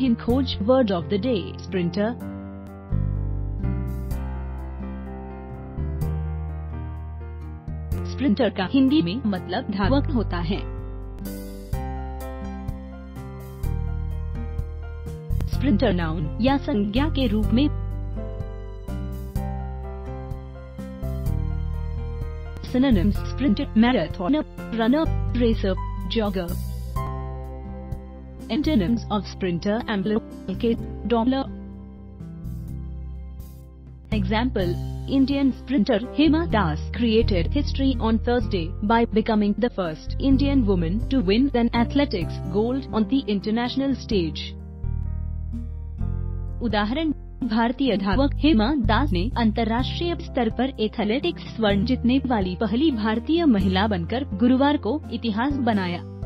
Hinkhoj word of the day, sprinter. Sprinter का हिंदी में मतलब धावक होता है। स्प्रिंटर नाउन या संज्ञा के रूप में synonyms sprinter, marathoner, runner, racer, jogger. Antonyms of sprinter: एम्ब्लोकेट, डॉमलर। Example: Indian sprinter Hima Das created history on Thursday by becoming the first Indian woman to win an athletics gold on the international stage. उदाहरण: भारतीय धावक हिमा दास ने अंतर्राष्ट्रीय स्तर पर athletics स्वर्ण जीतने वाली पहली भारतीय महिला बनकर गुरुवार को इतिहास बनाया।